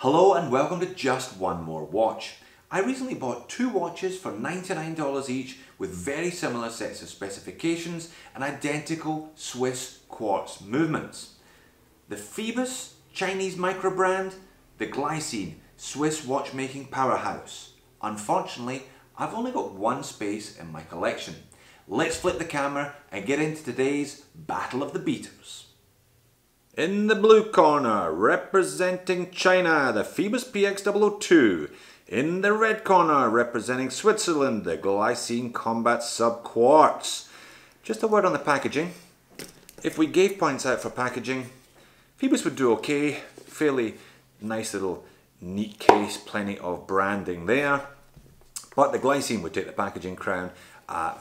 Hello and welcome to Just One More Watch. I recently bought two watches for $99 each with very similar sets of specifications and identical Swiss quartz movements. The Phoibos Chinese micro brand, the Glycine Swiss watchmaking powerhouse. Unfortunately, I've only got one space in my collection. Let's flip the camera and get into today's Battle of the Beaters. In the blue corner, representing China, the Phoibos PX002. In the red corner, representing Switzerland, the Glycine Combat Sub Quartz. Just a word on the packaging. If we gave points out for packaging, Phoibos would do okay. Fairly nice little neat case, plenty of branding there. But the Glycine would take the packaging crown.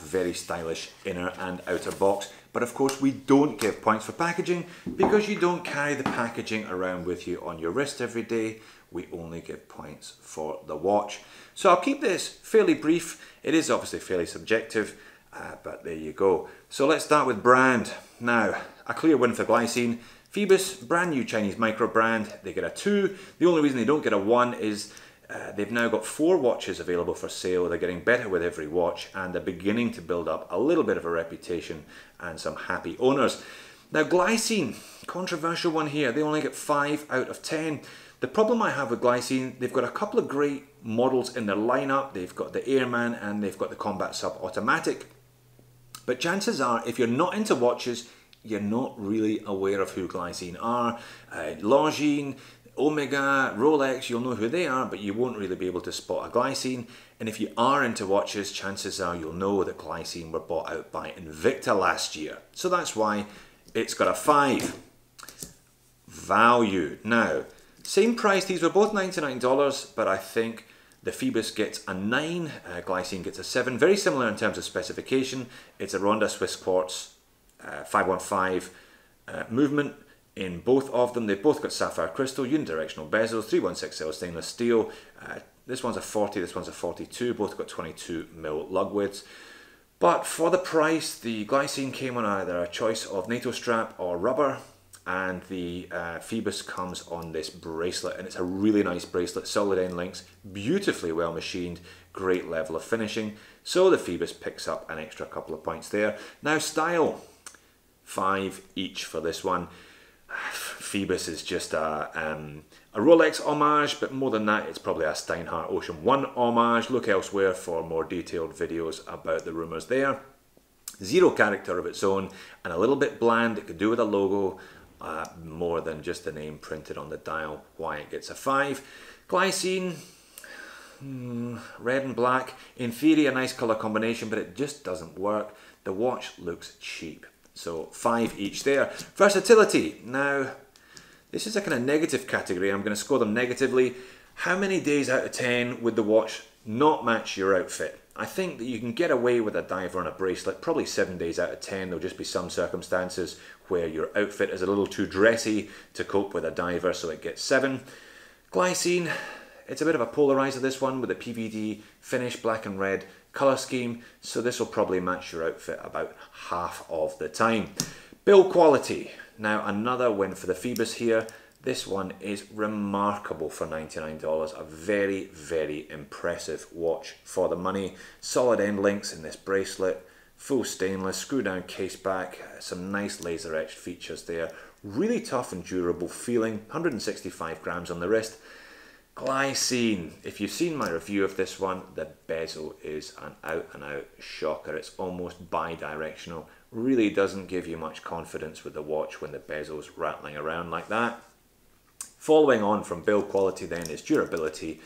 Very stylish inner and outer box. But of course we don't give points for packaging because you don't carry the packaging around with you on your wrist every day. We only give points for the watch. So I'll keep this fairly brief. It is obviously fairly subjective, but there you go. So let's start with brand. Now, a clear win for Glycine. Phoibos, brand new Chinese micro brand. They get a 2. The only reason they don't get a 1 is they've now got 4 watches available for sale. They're getting better with every watch and they're beginning to build up a little bit of a reputation and some happy owners. Now Glycine, controversial one here, they only get 5 out of 10. The problem I have with Glycine, they've got a couple of great models in their lineup. They've got the Airman and they've got the Combat Sub-Automatic. But chances are, if you're not into watches, you're not really aware of who Glycine are. Longines, Omega, Rolex, you'll know who they are, but you won't really be able to spot a Glycine. And if you are into watches, chances are you'll know that Glycine were bought out by Invicta last year. So that's why it's got a 5. Value. Now, same price, these were both $99, but I think the Phoibos gets a 9, Glycine gets a 7. Very similar in terms of specification. It's a Ronda Swiss quartz 515 movement. In both of them, they've both got sapphire crystal, unidirectional bezels, 316L stainless steel. This one's a 40, this one's a 42, both got 22mm lug widths. But for the price, the Glycine came on either a choice of NATO strap or rubber, and the Phoibos comes on this bracelet, and it's a really nice bracelet, solid end links, beautifully well machined, great level of finishing. So the Phoibos picks up an extra couple of points there. Now style, 5 each for this one. Phoibos is just a Rolex homage, but more than that, it's probably a Steinhart Ocean 1 homage. Look elsewhere for more detailed videos about the rumours there. Zero character of its own, and a little bit bland. It could do with a logo, more than just the name printed on the dial, why it gets a 5. Glycine, red and black. In theory, a nice colour combination, but it just doesn't work. The watch looks cheap. So 5 each there. Versatility. Now, this is a kind of negative category. I'm going to score them negatively. How many days out of 10 would the watch not match your outfit? I think that you can get away with a diver on a bracelet. Probably 7 days out of 10. There'll just be some circumstances where your outfit is a little too dressy to cope with a diver, so it gets 7. Glycine. It's a bit of a polarizer, this one, with a PVD finish, black and red color scheme, so this will probably match your outfit about half of the time. Build quality. Now another win for the Phoibos here. This one is remarkable for $99. A very, very impressive watch for the money. Solid end links in this bracelet, full stainless, screw down case back, some nice laser etched features there. Really tough and durable feeling, 165 grams on the wrist. Glycine, if you've seen my review of this one, the bezel is an out-and-out shocker. It's almost bi-directional. Really doesn't give you much confidence with the watch when the bezel's rattling around like that. Following on from build quality then is durability.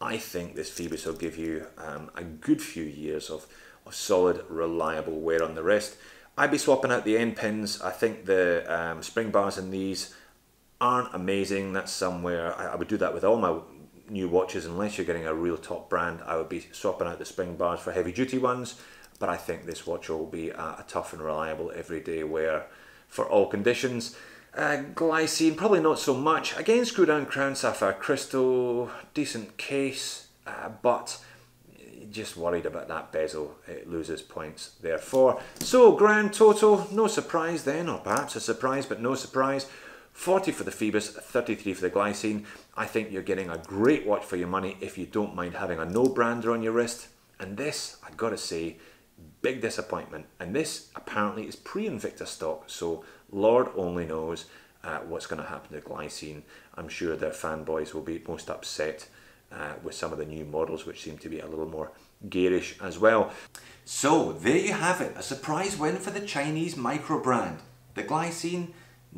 I think this Phoibos will give you a good few years of solid, reliable wear on the wrist. I'd be swapping out the end pins. I think the spring bars in these aren't amazing. That's somewhere I would do that with all my new watches. Unless you're getting a real top brand, I would be swapping out the spring bars for heavy duty ones, but I think this watch will be a tough and reliable everyday wear for all conditions. Glycine, probably not so much. Again, screw down crown, sapphire crystal, decent case, but just worried about that bezel. It loses points therefore. So grand total, no surprise then, or perhaps a surprise but no surprise. 40 for the Phoibos, 33 for the Glycine. I think you're getting a great watch for your money if you don't mind having a no-brander on your wrist. And this, I've got to say, big disappointment. And this apparently is pre-Invicta stock, so Lord only knows what's going to happen to Glycine. I'm sure their fanboys will be most upset with some of the new models, which seem to be a little more garish as well. So there you have it, a surprise win for the Chinese micro brand. The Glycine,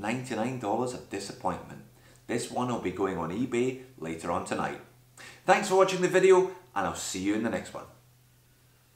$99 of disappointment. This one will be going on eBay later on tonight. Thanks for watching the video, and I'll see you in the next one.